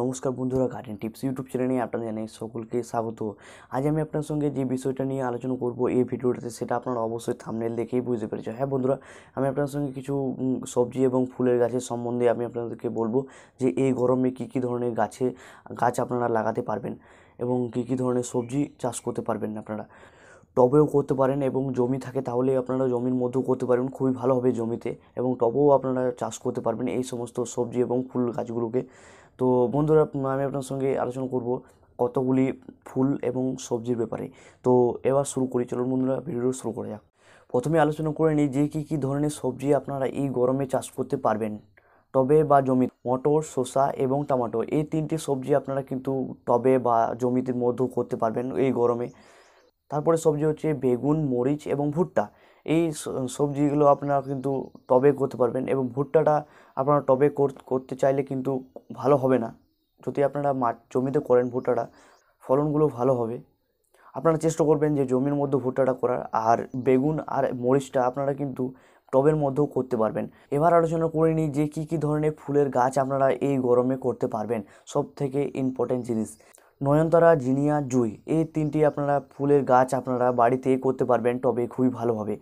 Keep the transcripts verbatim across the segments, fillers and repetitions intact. নমস্কার বন্ধুরা, garden tips YouTube চ্যানেলে আপনাদের জানাই সকলকে স্বাগত। আজ আমি আপনার সঙ্গে যে বিষয়টা নিয়ে আলোচনা করব এই ভিডিওটাতে, সেটা আপনারা অবশ্যই থাম্বনেল দেখেই বুঝতে পেরেছেন। হ্যাঁ বন্ধুরা, আমি আপনার সঙ্গে কিছু সবজি এবং ফুলের গাছের সম্বন্ধে আমি আপনাদেরকে বলবো যে এই গরমে কী কী ধরনের গাছে গাছ আপনারা লাগাতে পারবেন এবং কী কী ধরনের সবজি চাষ করতে পারবেন। আপনারা টবেও করতে পারেন এবং জমি থাকে তাহলে আপনারা জমির মধ্যেও করতে পারবেন, খুবই ভালো হবে জমিতে, এবং টবেও আপনারা চাষ করতে পারবেন এই সমস্ত সবজি এবং ফুল গাছগুলোকে। তো বন্ধুরা, আমি আপনার সঙ্গে আলোচনা করব কতগুলি ফুল এবং সবজির ব্যাপারে। তো এবার শুরু করি, চলুন বন্ধুরা ভিডিও শুরু করা যাক। প্রথমে আলোচনা করে নিই যে কী কী ধরনের সবজি আপনারা এই গরমে চাষ করতে পারবেন টবে বা জমিতে। মটর, শসা এবং টমেটো, এই তিনটি সবজি আপনারা কিন্তু টবে বা জমিতে মধ্যেও করতে পারবেন এই গরমে। তারপরে সবজি হচ্ছে বেগুন, মরিচ এবং ভুট্টা। এই সবজিগুলো আপনারা কিন্তু টবে করতে পারবেন, এবং ভুট্টাটা আপনারা টবে করতে চাইলে কিন্তু ভালো হবে না। যদি আপনারা মাঠ জমিতে করেন ভুট্টাটা, ফলনগুলো ভালো হবে। আপনারা চেষ্টা করবেন যে জমির মধ্যে ভুট্টাটা করার। আর বেগুন আর মরিচটা আপনারা কিন্তু টবের মধ্যেও করতে পারবেন। এবার আলোচনা করে নিই যে কী কী ধরনের ফুলের গাছ আপনারা এই গরমে করতে পারবেন। সব থেকে ইম্পর্টেন্ট জিনিস নয়নতারা, জিনিয়া, জুই, এই তিনটি আপনারা ফুলের গাছ আপনারা বাড়িতে করতে পারবেন টবে, খুবই ভালোভাবে।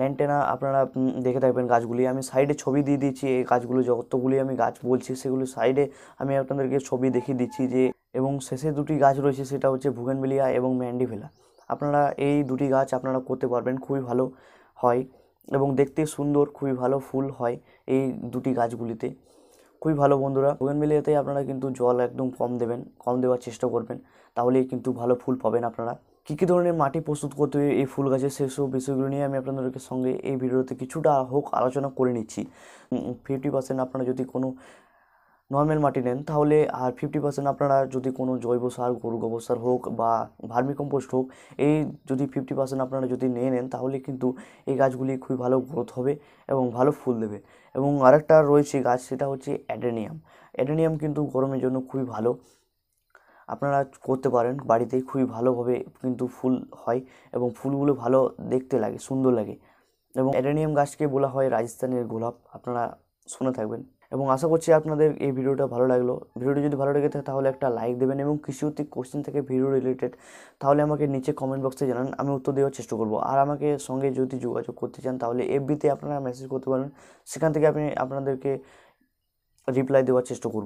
ল্যান্টেনা আপনারা দেখে থাকবেন গাছগুলি, আমি সাইডে ছবি দিয়ে দিচ্ছি। এই গাছগুলো যতগুলি আমি গাছ বলছি সেগুলো সাইডে আমি আপনাদেরকে ছবি দেখিয়ে দিচ্ছি। যে এবং শেষে দুটি গাছ রয়েছে, সেটা হচ্ছে বুগেনভিলিয়া এবং ম্যান্ডিভেলা। আপনারা এই দুটি গাছ আপনারা করতে পারবেন, খুবই ভালো হয় এবং দেখতে সুন্দর, খুবই ভালো ফুল হয় এই দুটি গাছগুলিতে, খুবই ভালো। বন্ধুরা বুগেনভিলিয়াতে আপনারা কিন্তু জল একদম কম দেবেন, কম দেওয়ার চেষ্টা করবেন, তাহলেই কিন্তু ভালো ফুল পাবেন। আপনারা কী কী ধরনের মাটি প্রস্তুত করতে হবে এই ফুল গাছের, সেসব বিষয়গুলো নিয়ে আমি আপনাদেরকে সঙ্গে এই ভিডিওতে কিছুটা হোক আলোচনা করে নিচ্ছি। ফিফটি পার্সেন্ট আপনারা যদি কোনো নর্মাল মাটি নেন তাহলে, আর ফিফটি পার্সেন্ট আপনারা যদি কোনো জৈব সার, গরু গোবর সার হোক বা ভার্মিকম্পোস্ট হোক, এই যদি ফিফটি পার্সেন্ট আপনারা যদি নিয়ে নেন তাহলে কিন্তু এই গাছগুলি খুবই ভালো গ্রোথ হবে এবং ভালো ফুল দেবে। এবং আরেকটা রয়েছে গাছ, সেটা হচ্ছে অ্যাডেনিয়াম। অ্যাডেনিয়াম কিন্তু গরমের জন্য খুবই ভালো, আপনারা করতে পারেন বাড়িতে, খুবই ভালোভাবে কিন্তু ফুল হয় এবং ফুলগুলো ভালো দেখতে লাগে, সুন্দর লাগে। এবং অ্যাডেনিয়াম গাছকে বলা হয় রাজস্থানের গোলাপ, আপনারা শুনে থাকবেন। এবং আশা করছি আপনাদের এই ভিডিওটা ভালো লাগলো। ভিডিওটি যদি ভালো লেগে থাকে তাহলে একটা লাইক দেবেন, এবং কিছু যদি কোশ্চেন থাকে ভিডিও রিলেটেড তাহলে আমাকে নিচে কমেন্ট বক্সে জানান, আমি উত্তর দেওয়ার চেষ্টা করব। আর আমাকে সঙ্গে যদি যোগাযোগ করতে চান তাহলে এফবিতে আপনারা মেসেজ করতে পারেন, সেখান থেকে আমি আপনাদেরকে রিপ্লাই দেওয়ার চেষ্টা করব।